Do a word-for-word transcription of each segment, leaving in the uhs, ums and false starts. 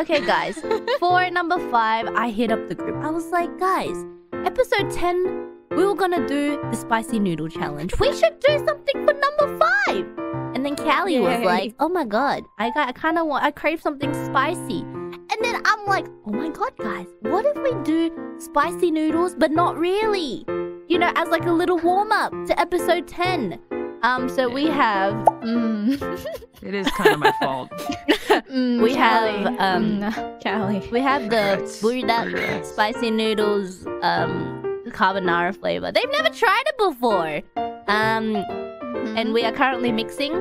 Okay, guys. For number five, I hit up the group. I was like, guys, episode ten, we were gonna do the spicy noodle challenge. We should do something for number five. And then Callie Yay. was like, oh my god, I got, I kind of want, I crave something spicy. And then I'm like, oh my god, guys, what if we do spicy noodles, but not really? You know, as like a little warm-up to episode ten. Um, so we have... Mm, it is kind of my fault. mm, we Callie. have... Um, mm, Callie. We have the Buldak spicy noodles um, carbonara flavor. They've never tried it before. Um, mm-hmm. And we are currently mixing.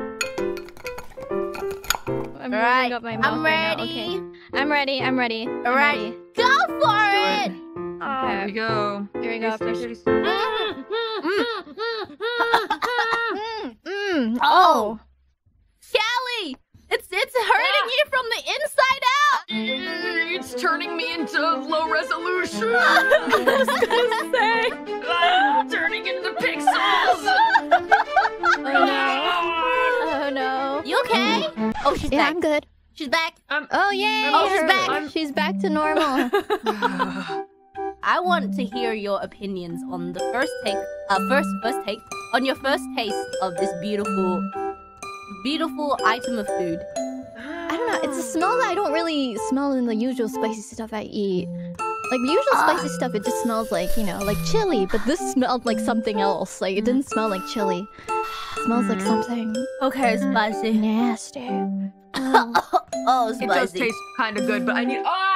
I'm right. Up my mouth I'm ready. Right okay. I'm ready. I'm ready. All I'm right. Ready. Go for it. it. Oh, there we go. Here we go. Oh, Callie, it's it's hurting yeah. you from the inside out. It's turning me into low resolution. I was gonna say, I'm turning into pixels. Oh no! Oh no! You okay? Oh, she's yeah, back. I'm good. She's back. Um, oh yay! Oh, she's back. I'm... She's back to normal. I want to hear your opinions on the first take, uh, first, first take, on your first taste of this beautiful, beautiful item of food. I don't know, it's a smell that I don't really smell in the usual spicy stuff I eat. Like, the usual uh, spicy stuff, it just smells like, you know, like chili, but this smelled like something else. Like, it didn't smell like chili. It smells like something... Okay, spicy. Nasty. Oh, oh spicy. It does taste kind of good, but I need... Oh!